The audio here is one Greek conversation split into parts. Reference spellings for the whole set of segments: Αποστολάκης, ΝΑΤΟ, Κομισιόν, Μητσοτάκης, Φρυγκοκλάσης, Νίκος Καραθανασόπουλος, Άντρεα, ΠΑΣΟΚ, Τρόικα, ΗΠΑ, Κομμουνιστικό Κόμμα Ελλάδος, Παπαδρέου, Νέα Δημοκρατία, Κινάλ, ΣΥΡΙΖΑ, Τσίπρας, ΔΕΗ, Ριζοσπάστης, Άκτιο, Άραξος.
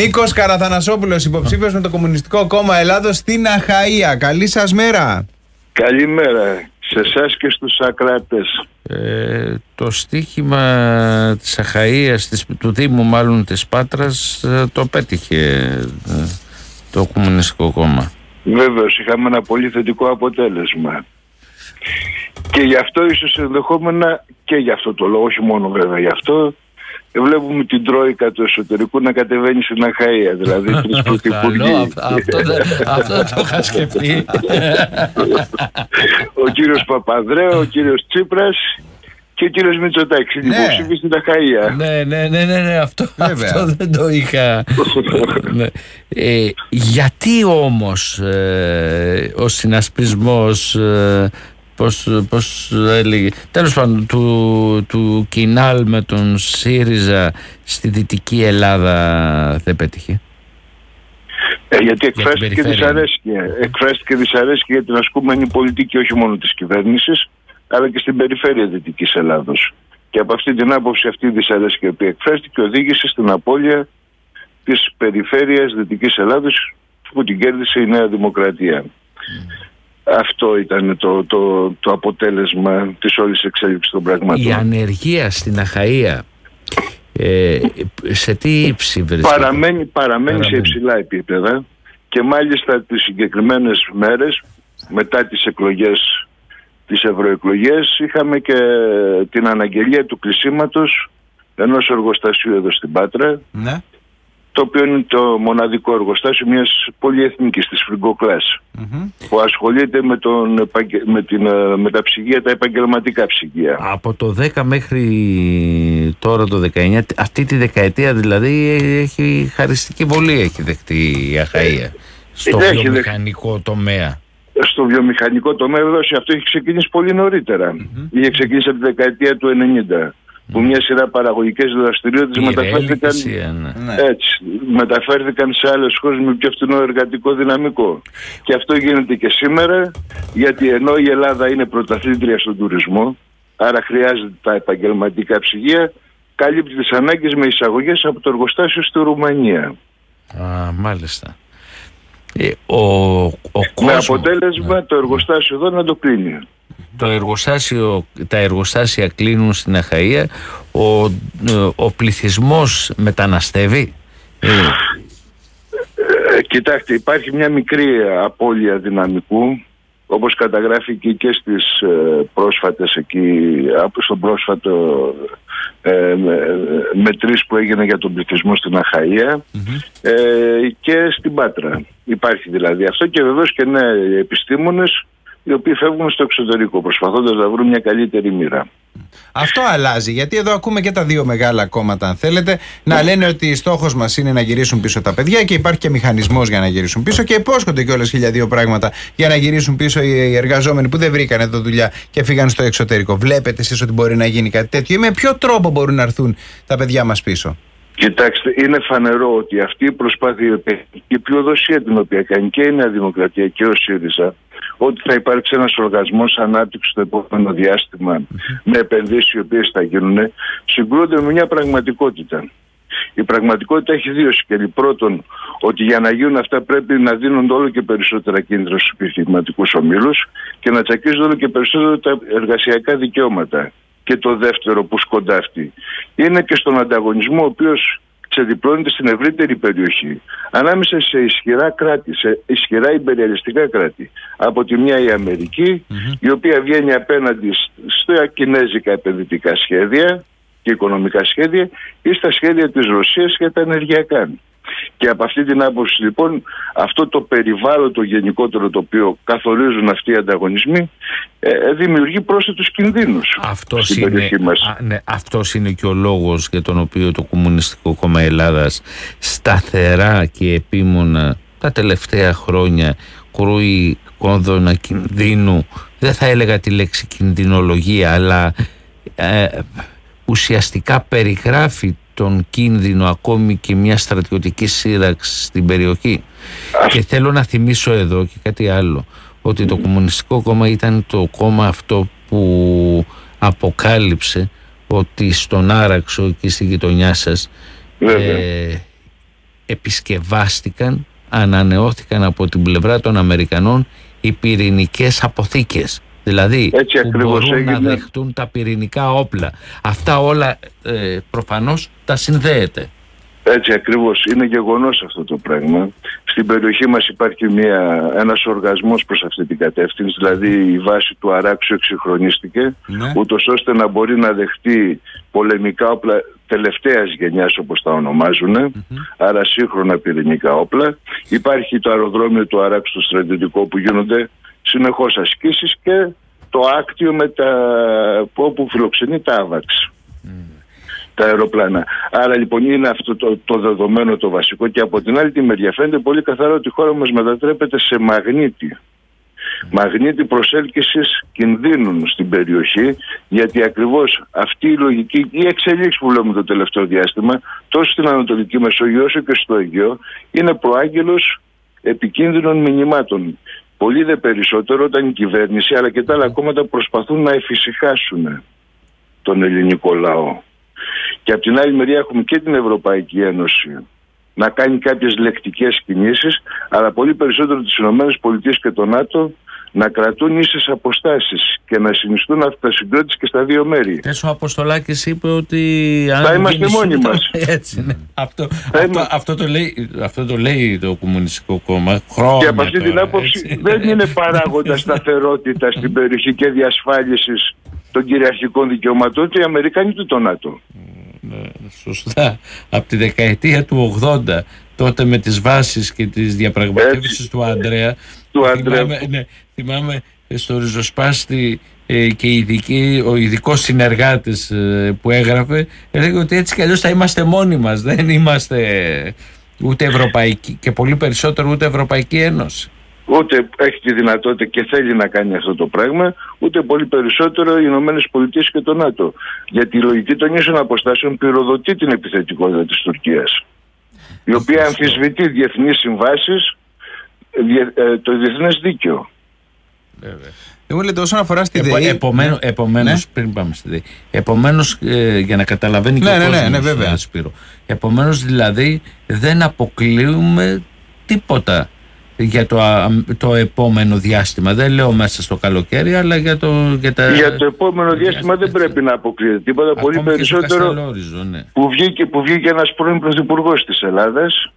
Νίκος Καραθανασόπουλος, υποψήφιος με το Κομμουνιστικό Κόμμα Ελλάδος στην Αχαΐα. Καλή σας μέρα. Καλημέρα σε εσάς και στους ακράτες. Το στοίχημα της Αχαΐας, του Δήμου μάλλον της Πάτρας, το πέτυχε το Κομμουνιστικό Κόμμα. Βέβαιως, είχαμε ένα πολύ θετικό αποτέλεσμα. Και γι' αυτό ίσως ενδεχόμενα, και γι' αυτό το λόγο, όχι μόνο βέβαια γι' αυτό, βλέπουμε την Τρόικα του εσωτερικού να κατεβαίνει στην Αχαΐα, δηλαδή τρεις πρωθυπουργοί. Αυτό το είχα σκεφτεί. Ο κύριος Παπαδρέου, ο κύριος Τσίπρας και ο κύριος Μητσοτάκης, την υποψήφη στην Αχαΐα. Ναι, αυτό δεν το είχα. Γιατί όμως ο συνασπισμός, πώς έλεγε, τέλος πάντων, του Κινάλ με τον ΣΥΡΙΖΑ στη Δυτική Ελλάδα δεν πέτυχε? Γιατί εκφράστηκε δυσαρέσκεια. Εκφράστηκε δυσαρέσκεια για την ασκούμενη πολιτική, όχι μόνο της κυβέρνησης, αλλά και στην περιφέρεια Δυτικής Ελλάδος. Και από αυτή την άποψη, αυτή η δυσαρέσκεια που εκφράστηκε οδήγησε στην απώλεια της περιφέρειας Δυτικής Ελλάδος που την κέρδισε η Νέα Δημοκρατία. Αυτό ήταν το αποτέλεσμα της όλης εξέλιξης των πραγμάτων. Η ανεργία στην Αχαΐα σε τι ύψη βρίσκεται? Παραμένει σε υψηλά επίπεδα και μάλιστα τις συγκεκριμένες μέρες μετά τις εκλογές, τις ευρωεκλογές, είχαμε και την αναγγελία του κλεισίματος ενός εργοστασίου εδώ στην Πάτρα, ναι, το οποίο είναι το μοναδικό εργοστάσιο μιας πολυεθνικής, της Φρυγκοκλάση, που ασχολείται με τα ψυγεία, τα επαγγελματικά ψυγεία. Από το 10 μέχρι τώρα το 19, αυτή τη δεκαετία δηλαδή, έχει χαριστική βολή έχει δεχτεί η Αχαΐα στο βιομηχανικό τομέα. Στο βιομηχανικό τομέα βέβαια, αυτό έχει ξεκινήσει πολύ νωρίτερα. Είχε ξεκινήσει από τη δεκαετία του 1990. Που μια σειρά παραγωγικές δραστηριότητες μεταφέρθηκαν σε άλλες χώρες με πιο φθηνό εργατικό δυναμικό. Και αυτό γίνεται και σήμερα, γιατί ενώ η Ελλάδα είναι πρωταθλήτρια στον τουρισμό, άρα χρειάζεται τα επαγγελματικά ψυγεία, καλύπτει τις ανάγκες με εισαγωγές από το εργοστάσιο στη Ρουμανία. Μάλιστα. Με αποτέλεσμα το εργοστάσιο εδώ να το κλείνει. Τα εργοστάσια κλείνουν στην Αχαΐα. Ο πληθυσμός μεταναστεύει. Κοιτάξτε, υπάρχει μια μικρή απώλεια δυναμικού, όπως καταγράφηκε και στις πρόσφατες εκεί, στον πρόσφατο μετρήσεις που έγινε για τον πληθυσμό στην Αχαΐα και στην Πάτρα. Υπάρχει δηλαδή αυτό και βεβαίως και νέοι επιστήμονες οι οποίοι φεύγουν στο εξωτερικό προσπαθώντας να βρουν μια καλύτερη μοίρα. Αυτό αλλάζει, γιατί εδώ ακούμε και τα δύο μεγάλα κόμματα, αν θέλετε, να λένε ότι στόχος μας είναι να γυρίσουν πίσω τα παιδιά και υπάρχει και μηχανισμός για να γυρίσουν πίσω και υπόσχονται και όλες χίλια δύο πράγματα για να γυρίσουν πίσω οι εργαζόμενοι που δεν βρήκαν εδώ δουλειά και φύγαν στο εξωτερικό. Βλέπετε εσείς ότι μπορεί να γίνει κάτι τέτοιο ή με ποιο τρόπο μπορούν να έρθουν τα παιδιά μας πίσω? Κοιτάξτε, είναι φανερό ότι αυτή η προσπάθεια, η πλειοδοσία την οποία κάνει και η Νέα Δημοκρατία και ο ΣΥΡΙΖΑ, ότι θα υπάρξει ένας οργασμός ανάπτυξης το επόμενο διάστημα με επενδύσεις οι οποίες θα γίνουν, συγκρούνται με μια πραγματικότητα. Η πραγματικότητα έχει δύο σκέλη. Πρώτον, ότι για να γίνουν αυτά πρέπει να δίνονται όλο και περισσότερα κίνητρα στους επιχειρηματικούς ομίλους και να τσακίζονται όλο και περισσότερο τα εργασιακά δικαιώματα. Και το δεύτερο που σκοντάφτει είναι και στον ανταγωνισμό ο οποίος ξεδιπλώνεται στην ευρύτερη περιοχή ανάμεσα σε ισχυρά κράτη, σε ισχυρά υπεριαλιστικά κράτη. Από τη μια η Αμερική, η οποία βγαίνει απέναντι στα κινέζικα επενδυτικά σχέδια και οικονομικά σχέδια ή στα σχέδια της Ρωσίας για τα ενεργειακά. Και από αυτή την άποψη λοιπόν αυτό το περιβάλλον το γενικότερο το οποίο καθορίζουν αυτοί οι ανταγωνισμοί δημιουργεί πρόσθετους κινδύνους. Αυτός είναι, αυτός είναι και ο λόγος για τον οποίο το Κομμουνιστικό Κόμμα Ελλάδας σταθερά και επίμονα τα τελευταία χρόνια κρούει κόνδωνα κινδύνου, δεν θα έλεγα τη λέξη κινδυνολογία, αλλά ουσιαστικά περιγράφει τον κίνδυνο ακόμη και μια στρατιωτική σύραξη στην περιοχή. Και θέλω να θυμίσω εδώ και κάτι άλλο, ότι το Κομμουνιστικό Κόμμα ήταν το κόμμα αυτό που αποκάλυψε ότι στον Άραξο και στη γειτονιά σας επισκευάστηκαν, ανανεώθηκαν από την πλευρά των Αμερικανών οι πυρηνικές αποθήκες. Δηλαδή που μπορούν να δεχτούν τα πυρηνικά όπλα. Αυτά όλα προφανώς τα συνδέεται. Έτσι ακριβώς, είναι γεγονός αυτό το πράγμα. Στην περιοχή μας υπάρχει ένας οργασμός προς αυτή την κατεύθυνση, δηλαδή η βάση του Αράξου εξυγχρονίστηκε, ναι, ούτως ώστε να μπορεί να δεχτεί πολεμικά όπλα τελευταίας γενιάς όπως τα ονομάζουν, άρα σύγχρονα πυρηνικά όπλα. Υπάρχει το αεροδρόμιο του Αράξου του στρατιωτικό που γίνονται συνεχώς ασκήσεις και το άκτιο με τα... όπου φιλοξενεί τα άβαξ. Τα αεροπλάνα. Άρα λοιπόν είναι αυτό το δεδομένο το βασικό, και από την άλλη τη μεριά φαίνεται πολύ καθαρά ότι η χώρα μας μετατρέπεται σε μαγνήτη. Μαγνήτη προσέλκυσης κινδύνων στην περιοχή, γιατί ακριβώς αυτή η λογική, η εξελίξη που βλέπουμε το τελευταίο διάστημα, τόσο στην Ανατολική Μεσόγειο όσο και στο Αιγαίο, είναι προάγγελος επικίνδυνων μηνυμάτων. Πολύ δε περισσότερο όταν η κυβέρνηση αλλά και τα άλλα κόμματα προσπαθούν να εφησυχάσουν τον ελληνικό λαό. Και από την άλλη μεριά έχουμε και την Ευρωπαϊκή Ένωση να κάνει κάποιες λεκτικές κινήσεις, αλλά πολύ περισσότερο τις ΗΠΑ και το ΝΑΤΟ να κρατούν ίσες αποστάσεις και να συνιστούν αυτοσυγκρότηση και στα δύο μέρη. Έσο ο Αποστολάκης είπε ότι θα είμαστε μόνοι μας. Έτσι, ναι. Αυτό το λέει το Κομμουνιστικό Κόμμα χρόνια. Και από αυτή την άποψη δεν είναι παράγοντα σταθερότητα στην περιοχή και διασφάλισης των κυριαρχικών δικαιωμάτων του οι Αμερικανοί του ΝΑΤΟ. Σωστά. Από τη δεκαετία του 80, τότε με τις βάσεις και τις διαπραγματεύσεις του Άντρεα, θυμάμαι στο Ριζοσπάστη και ο ειδικός συνεργάτης που έγραφε, έλεγε ότι έτσι κι αλλιώς θα είμαστε μόνοι μας, δεν είμαστε ούτε Ευρωπαϊκή και πολύ περισσότερο ούτε Ευρωπαϊκή Ένωση. Ούτε έχει τη δυνατότητα και θέλει να κάνει αυτό το πράγμα, ούτε πολύ περισσότερο οι ΗΠΑ και το ΝΑΤΟ. Γιατί η λογική των ίσων αποστάσεων πυροδοτεί την επιθετικότητα της Τουρκίας, η οποία αμφισβητεί διεθνείς συμβάσεις, το διεθνές δίκαιο. Βέβαια. Εγώ λέτε όσον αφορά στη ΔΕΗ. Επομένως, ναι, πριν πάμε στη ΔΕΗ. Επομένως, για να καταλαβαίνει και ο κόσμος, βέβαια. Επομένως, δηλαδή, δεν αποκλείουμε τίποτα για το επόμενο διάστημα. Δεν λέω μέσα στο καλοκαίρι, αλλά για το επόμενο διάστημα δεν πρέπει να αποκλείεται τίποτα. Ακόμη πολύ περισσότερο που βγήκε ένας πρώην πρωθυπουργός της Ελλάδας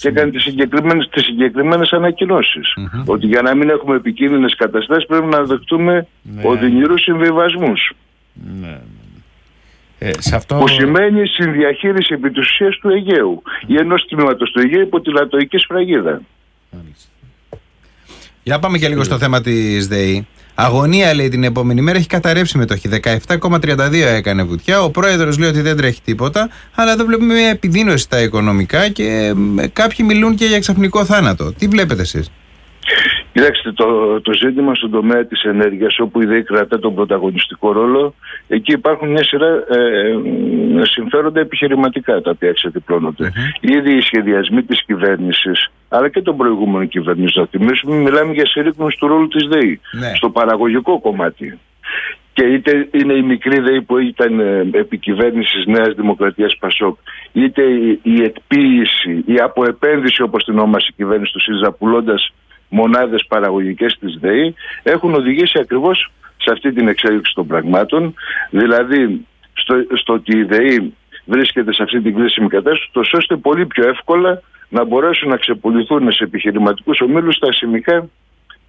και έκανε τις συγκεκριμένες ανακοινώσεις. Ότι για να μην έχουμε επικίνδυνες καταστάσεις πρέπει να δεχτούμε οδυνηρούς συμβιβασμούς. Που σημαίνει συνδιαχείριση επί της ουσίας του Αιγαίου ή ενός τμήματος του Αιγαίου υπό τη λατοϊκή σφραγίδα. Για να πάμε και λίγο στο θέμα της ΔΕΗ. Αγωνία, λέει, την επόμενη μέρα, έχει καταρρεύσει μετοχή. 17,32 έκανε βουτιά. Ο πρόεδρος λέει ότι δεν τρέχει τίποτα, αλλά εδώ βλέπουμε μια επιδείνωση στα οικονομικά και κάποιοι μιλούν και για ξαφνικό θάνατο. Τι βλέπετε εσείς? Κοιτάξτε, το ζήτημα στον τομέα της ενέργειας, όπου η ΔΕΗ κρατά τον πρωταγωνιστικό ρόλο, εκεί υπάρχουν μια σειρά συμφέροντα επιχειρηματικά τα οποία ξεδιπλώνονται. Ήδη οι σχεδιασμοί της κυβέρνησης, αλλά και των προηγούμενων κυβερνήσεων, να θυμίσουμε, μιλάμε για συρρήκνωση του ρόλου της ΔΕΗ στο παραγωγικό κομμάτι. Και είτε είναι η μικρή ΔΕΗ που ήταν επί κυβέρνησης Νέας Δημοκρατίας Πασόκ, είτε η εκποίηση, η αποεπένδυση όπως την ονόμασε η κυβέρνηση του ΣΥΡΙΖΑ, πουλώντας μονάδες παραγωγικές της ΔΕΗ, έχουν οδηγήσει ακριβώς σε αυτή την εξέλιξη των πραγμάτων, δηλαδή στο ότι η ΔΕΗ βρίσκεται σε αυτή την κρίσιμη κατάσταση, τόσο ώστε πολύ πιο εύκολα να μπορέσουν να ξεπουληθούν σε επιχειρηματικούς ομίλους τα σημικά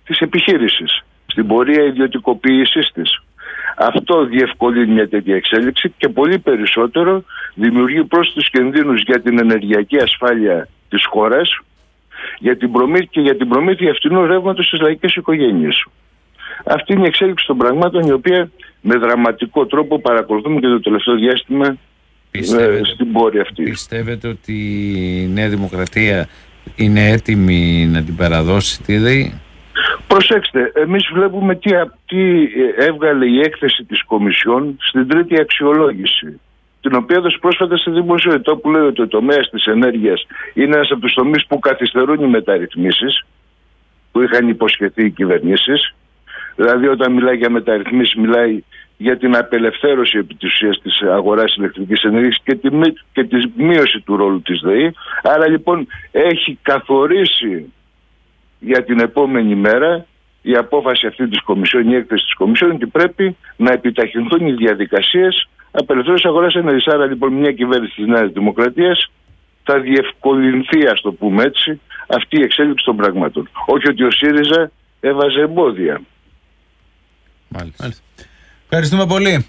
της επιχείρησης, στην πορεία ιδιωτικοποίησής της. Αυτό διευκολύνει μια τέτοια εξέλιξη και πολύ περισσότερο δημιουργεί πρόσθετους κινδύνους για την ενεργειακή ασφάλεια της χώρας, για την προμήθεια φτηνού ρεύματος στις λαϊκές οικογένειες. Αυτή είναι η εξέλιξη των πραγμάτων, η οποία με δραματικό τρόπο παρακολουθούμε και το τελευταίο διάστημα στην πόρη αυτή. Πιστεύετε ότι η Νέα Δημοκρατία είναι έτοιμη να την παραδώσει τη ΔΕΗ? Προσέξτε, εμείς βλέπουμε τι έβγαλε η έκθεση της Κομισιόν στην τρίτη αξιολόγηση, την οποία έδωσε πρόσφατα στη δημοσιότητα, που λέει ότι ο τομέας της ενέργειας είναι ένας από τους τομείς που καθυστερούν οι μεταρρυθμίσεις που είχαν υποσχεθεί οι κυβερνήσεις. Δηλαδή όταν μιλάει για μεταρρυθμίσεις μιλάει για την απελευθέρωση επί της ουσίας της αγοράς ηλεκτρικής ενέργειας και τη μείωση του ρόλου της ΔΕΗ. Άρα λοιπόν έχει καθορίσει για την επόμενη μέρα η απόφαση αυτή της Κομισιόν, η έκθεση της Κομισιόν, ότι πρέπει να επιταχυνθούν οι διαδικασίες απελευθέρωσης αγοράς ενέργειας. Άρα λοιπόν μια κυβέρνηση της Νέας Δημοκρατίας θα διευκολυνθεί, ας το πούμε έτσι, αυτή η εξέλιξη των πραγμάτων. Όχι ότι ο ΣΥΡΙΖΑ έβαζε εμπόδια. Μάλιστα. Ευχαριστούμε πολύ.